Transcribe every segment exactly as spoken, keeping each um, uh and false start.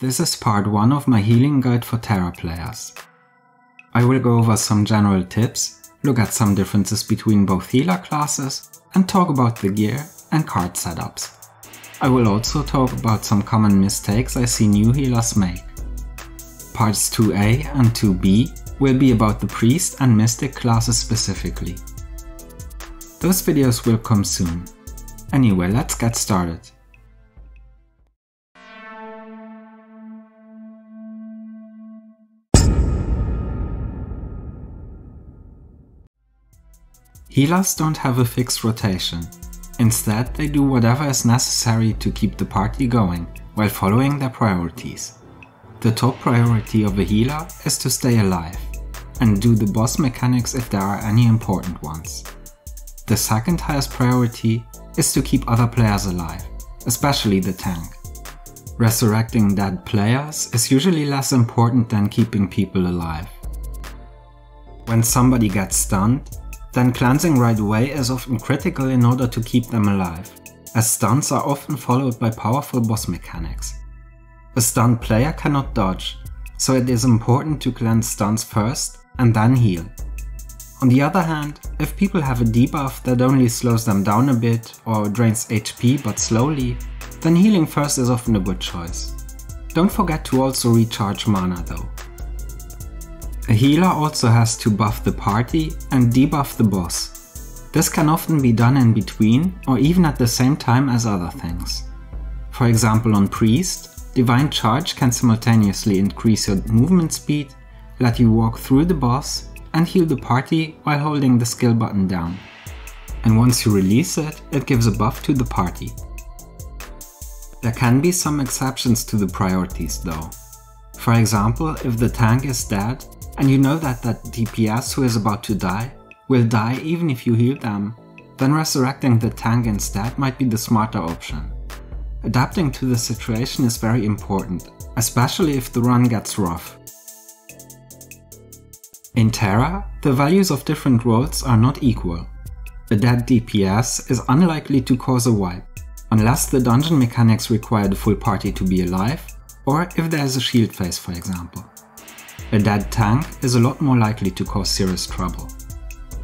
This is part one of my healing guide for TERA players. I will go over some general tips, look at some differences between both healer classes, and talk about the gear and card setups. I will also talk about some common mistakes I see new healers make. Parts two A and two B will be about the Priest and Mystic classes specifically. Those videos will come soon. Anyway, let's get started. Healers don't have a fixed rotation. Instead, they do whatever is necessary to keep the party going, while following their priorities. The top priority of a healer is to stay alive, and do the boss mechanics if there are any important ones. The second highest priority is to keep other players alive, especially the tank. Resurrecting dead players is usually less important than keeping people alive. When somebody gets stunned, then cleansing right away is often critical in order to keep them alive, as stuns are often followed by powerful boss mechanics. A stunned player cannot dodge, so it is important to cleanse stuns first and then heal. On the other hand, if people have a debuff that only slows them down a bit or drains H P but slowly, then healing first is often a good choice. Don't forget to also recharge mana though. A healer also has to buff the party and debuff the boss. This can often be done in between or even at the same time as other things. For example, on Priest, Divine Charge can simultaneously increase your movement speed, let you walk through the boss and heal the party while holding the skill button down. And once you release it, it gives a buff to the party. There can be some exceptions to the priorities though. For example, if the tank is dead, and you know that that D P S who is about to die will die even if you heal them, then resurrecting the tank instead might be the smarter option. Adapting to the situation is very important, especially if the run gets rough. In TERA, the values of different roles are not equal. A dead D P S is unlikely to cause a wipe, unless the dungeon mechanics require the full party to be alive, or if there is a shield phase, for example. A dead tank is a lot more likely to cause serious trouble.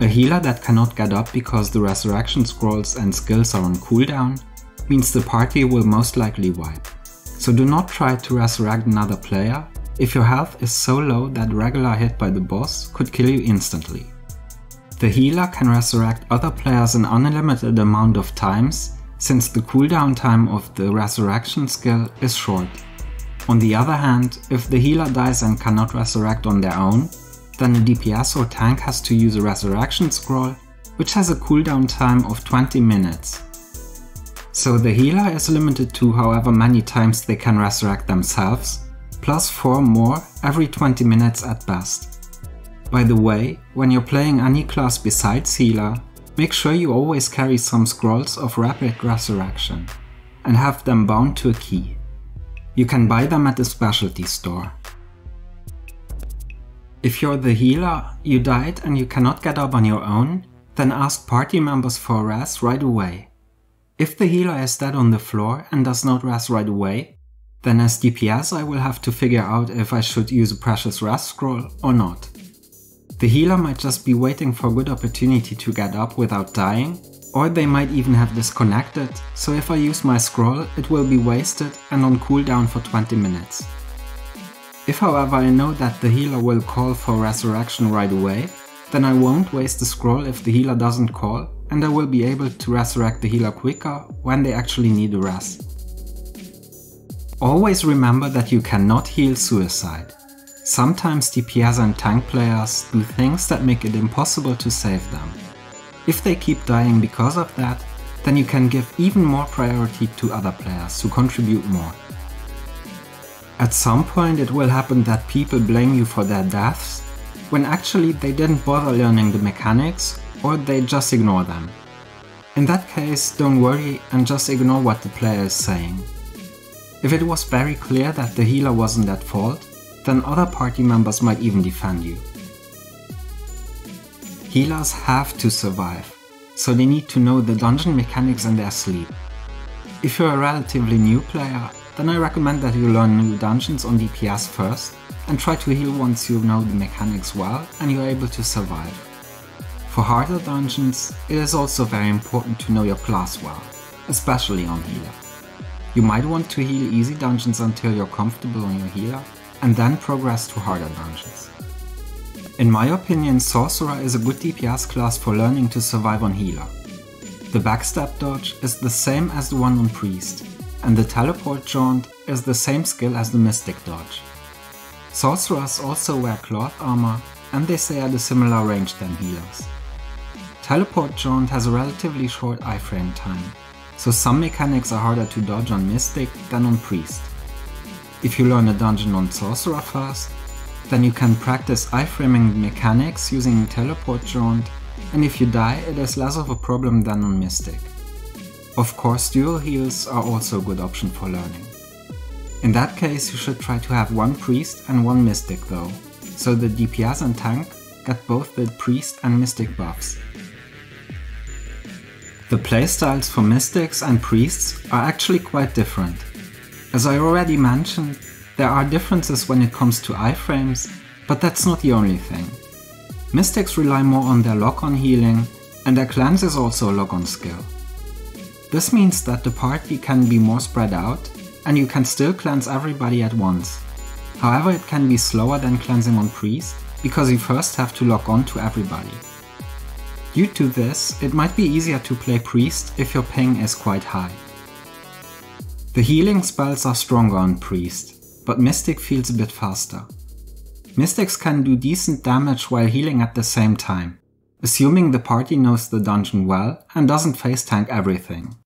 A healer that cannot get up because the resurrection scrolls and skills are on cooldown means the party will most likely wipe. So do not try to resurrect another player if your health is so low that a regular hit by the boss could kill you instantly. The healer can resurrect other players an unlimited amount of times since the cooldown time of the resurrection skill is short. On the other hand, if the healer dies and cannot resurrect on their own, then a D P S or tank has to use a resurrection scroll, which has a cooldown time of twenty minutes. So the healer is limited to however many times they can resurrect themselves, plus four more every twenty minutes at best. By the way, when you're playing any class besides healer, make sure you always carry some scrolls of rapid resurrection, and have them bound to a key. You can buy them at a specialty store. If you're the healer, you died and you cannot get up on your own, then ask party members for a res right away. If the healer is dead on the floor and does not res right away, then as D P S I will have to figure out if I should use a precious res scroll or not. The healer might just be waiting for a good opportunity to get up without dying, or they might even have disconnected, so if I use my scroll it will be wasted and on cooldown for twenty minutes. If however I know that the healer will call for resurrection right away, then I won't waste the scroll if the healer doesn't call, and I will be able to resurrect the healer quicker when they actually need a rest. Always remember that you cannot heal suicide. Sometimes D P S and tank players do things that make it impossible to save them. If they keep dying because of that, then you can give even more priority to other players who contribute more. At some point it will happen that people blame you for their deaths, when actually they didn't bother learning the mechanics or they just ignore them. In that case, don't worry and just ignore what the player is saying. If it was very clear that the healer wasn't at fault, then other party members might even defend you. Healers have to survive, so they need to know the dungeon mechanics in their sleep. If you're a relatively new player, then I recommend that you learn new dungeons on D P S first and try to heal once you know the mechanics well and you're able to survive. For harder dungeons, it is also very important to know your class well, especially on healer. You might want to heal easy dungeons until you're comfortable on your healer and then progress to harder dungeons. In my opinion, Sorcerer is a good D P S class for learning to survive on healer. The backstab dodge is the same as the one on Priest, and the teleport jaunt is the same skill as the Mystic dodge. Sorcerers also wear cloth armor and they stay at a similar range than healers. Teleport jaunt has a relatively short iframe time, so some mechanics are harder to dodge on Mystic than on Priest. If you learn a dungeon on Sorcerer first, then you can practice iframing the mechanics using teleport jaunt, and if you die it is less of a problem than on Mystic. Of course, dual heals are also a good option for learning. In that case you should try to have one Priest and one Mystic though, so the D P S and tank get both the Priest and Mystic buffs. The playstyles for Mystics and Priests are actually quite different. As I already mentioned, there are differences when it comes to iframes, but that's not the only thing. Mystics rely more on their lock-on healing, and their cleanse is also a lock-on skill. This means that the party can be more spread out, and you can still cleanse everybody at once. However, it can be slower than cleansing on Priest, because you first have to lock on to everybody. Due to this, it might be easier to play Priest if your ping is quite high. The healing spells are stronger on Priest, but Mystic feels a bit faster. Mystics can do decent damage while healing at the same time, assuming the party knows the dungeon well and doesn't face tank everything.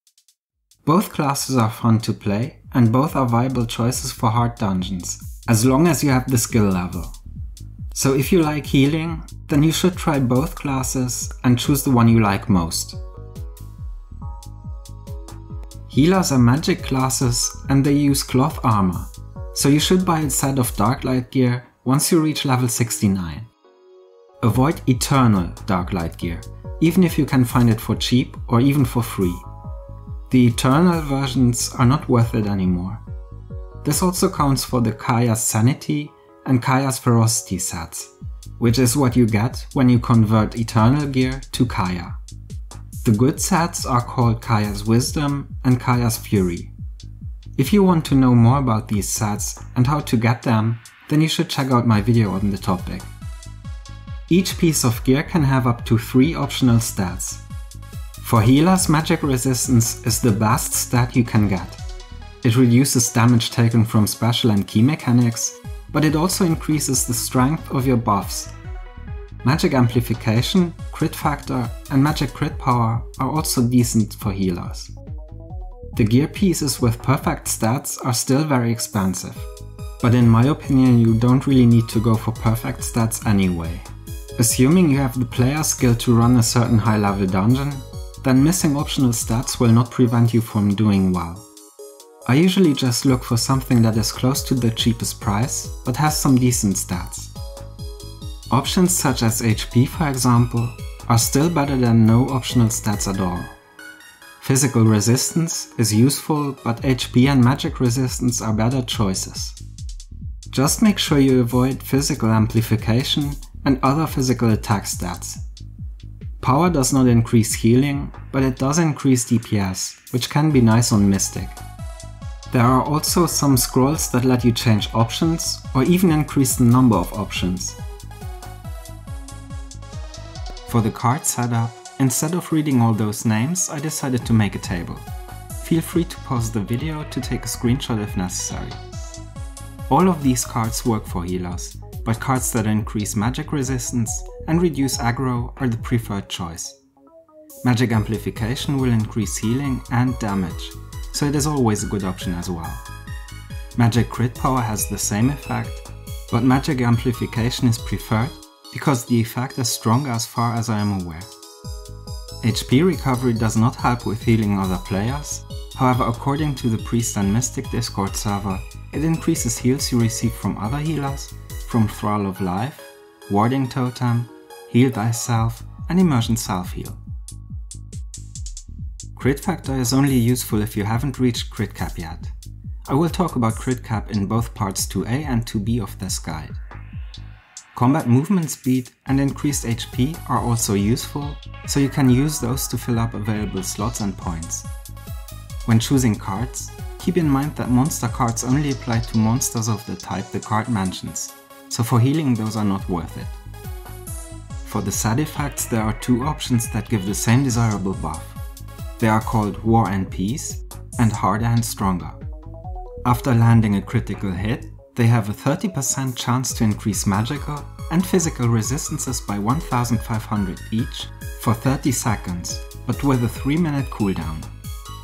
Both classes are fun to play and both are viable choices for hard dungeons, as long as you have the skill level. So if you like healing, then you should try both classes and choose the one you like most. Healers are magic classes and they use cloth armor, so you should buy a set of Darklight gear once you reach level sixty-nine. Avoid Eternal Darklight gear, even if you can find it for cheap or even for free. The Eternal versions are not worth it anymore. This also counts for the Kaya's Sanity and Kaya's Ferocity sets, which is what you get when you convert Eternal gear to Kaya. The good sets are called Kaya's Wisdom and Kaya's Fury. If you want to know more about these sets and how to get them, then you should check out my video on the topic. Each piece of gear can have up to three optional stats. For healers, Magic Resistance is the best stat you can get. It reduces damage taken from special and key mechanics, but it also increases the strength of your buffs. Magic Amplification, Crit Factor and Magic Crit Power are also decent for healers. The gear pieces with perfect stats are still very expensive, but in my opinion you don't really need to go for perfect stats anyway. Assuming you have the player skill to run a certain high level dungeon, then missing optional stats will not prevent you from doing well. I usually just look for something that is close to the cheapest price, but has some decent stats. Options such as H P, for example, are still better than no optional stats at all. Physical Resistance is useful, but H P and Magic Resistance are better choices. Just make sure you avoid Physical Amplification and other physical attack stats. Power does not increase healing, but it does increase D P S, which can be nice on Mystic. There are also some scrolls that let you change options or even increase the number of options. For the card setup, instead of reading all those names, I decided to make a table. Feel free to pause the video to take a screenshot if necessary. All of these cards work for healers, but cards that increase magic resistance and reduce aggro are the preferred choice. Magic Amplification will increase healing and damage, so it is always a good option as well. Magic Crit Power has the same effect, but Magic Amplification is preferred because the effect is stronger as far as I am aware. H P recovery does not help with healing other players, however according to the Priest and Mystic Discord server, it increases heals you receive from other healers, from Thrall of Life, Warding Totem, Heal Thyself and Immersion Self-Heal. Crit Factor is only useful if you haven't reached Crit Cap yet. I will talk about Crit Cap in both parts two A and two B of this guide. Combat movement speed and increased H P are also useful, so you can use those to fill up available slots and points. When choosing cards, keep in mind that monster cards only apply to monsters of the type the card mentions, so for healing those are not worth it. For the side effects there are two options that give the same desirable buff. They are called War and Peace and Harder and Stronger. After landing a critical hit, they have a thirty percent chance to increase magical and physical resistances by one thousand five hundred each for thirty seconds, but with a three minute cooldown.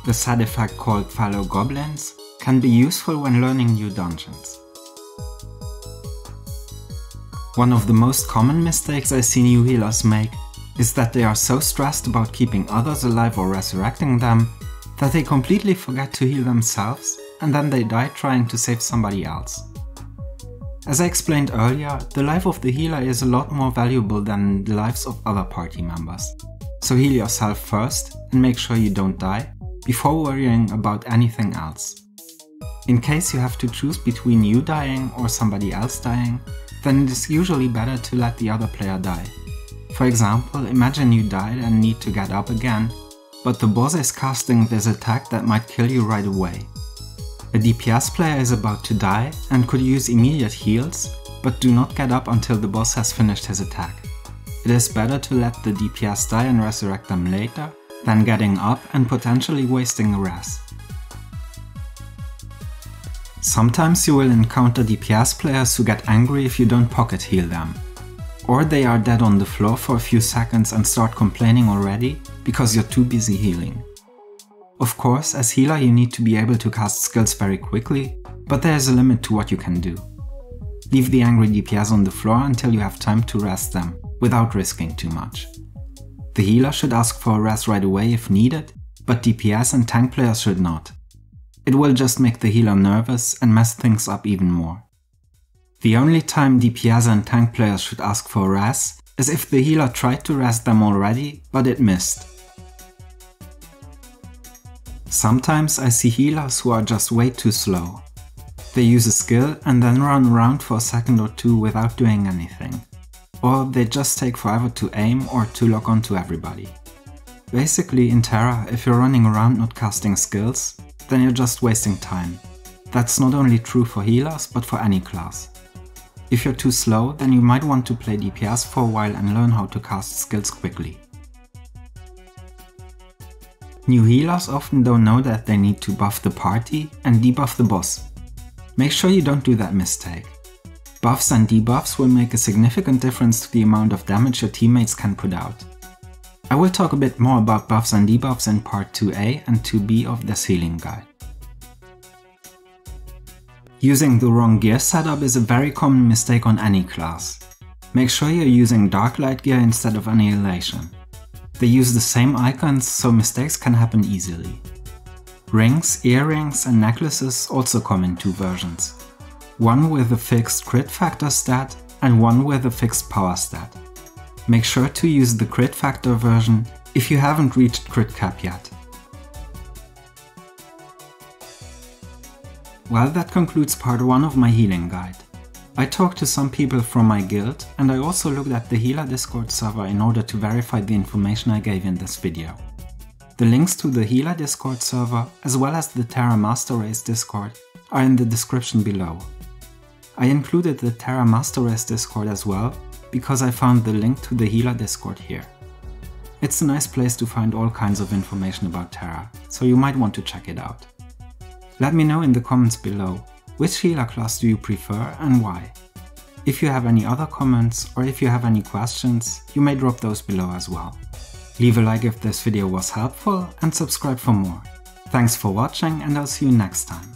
The side effect called Fallow Goblins can be useful when learning new dungeons. One of the most common mistakes I see new healers make is that they are so stressed about keeping others alive or resurrecting them that they completely forget to heal themselves, and then they die trying to save somebody else. As I explained earlier, the life of the healer is a lot more valuable than the lives of other party members, so heal yourself first and make sure you don't die before worrying about anything else. In case you have to choose between you dying or somebody else dying, then it is usually better to let the other player die. For example, imagine you died and need to get up again, but the boss is casting this attack that might kill you right away. A D P S player is about to die and could use immediate heals, but do not get up until the boss has finished his attack. It is better to let the D P S die and resurrect them later, than getting up and potentially wasting a rest. Sometimes you will encounter D P S players who get angry if you don't pocket heal them. Or they are dead on the floor for a few seconds and start complaining already because you're too busy healing. Of course, as healer you need to be able to cast skills very quickly, but there is a limit to what you can do. Leave the angry D P S on the floor until you have time to rest them, without risking too much. The healer should ask for a rest right away if needed, but D P S and tank players should not. It will just make the healer nervous and mess things up even more. The only time D P S and tank players should ask for a rest is if the healer tried to rest them already, but it missed. Sometimes I see healers who are just way too slow. They use a skill and then run around for a second or two without doing anything. Or they just take forever to aim or to lock onto everybody. Basically in TERA, if you're running around not casting skills, then you're just wasting time. That's not only true for healers, but for any class. If you're too slow, then you might want to play D P S for a while and learn how to cast skills quickly. New healers often don't know that they need to buff the party and debuff the boss. Make sure you don't do that mistake. Buffs and debuffs will make a significant difference to the amount of damage your teammates can put out. I will talk a bit more about buffs and debuffs in part two A and two B of this healing guide. Using the wrong gear setup is a very common mistake on any class. Make sure you're using Darklight gear instead of Annihilation. They use the same icons, so mistakes can happen easily. Rings, earrings and necklaces also come in two versions. One with a fixed Crit Factor stat and one with a fixed Power stat. Make sure to use the Crit Factor version if you haven't reached Crit Cap yet. Well, that concludes part one of my healing guide. I talked to some people from my guild and I also looked at the Healer Discord server in order to verify the information I gave in this video. The links to the Healer Discord server as well as the TERA Master Race Discord are in the description below. I included the TERA Master Race Discord as well because I found the link to the Healer Discord here. It's a nice place to find all kinds of information about TERA, so you might want to check it out. Let me know in the comments below, which healer class do you prefer and why? If you have any other comments or if you have any questions, you may drop those below as well. Leave a like if this video was helpful and subscribe for more. Thanks for watching and I'll see you next time.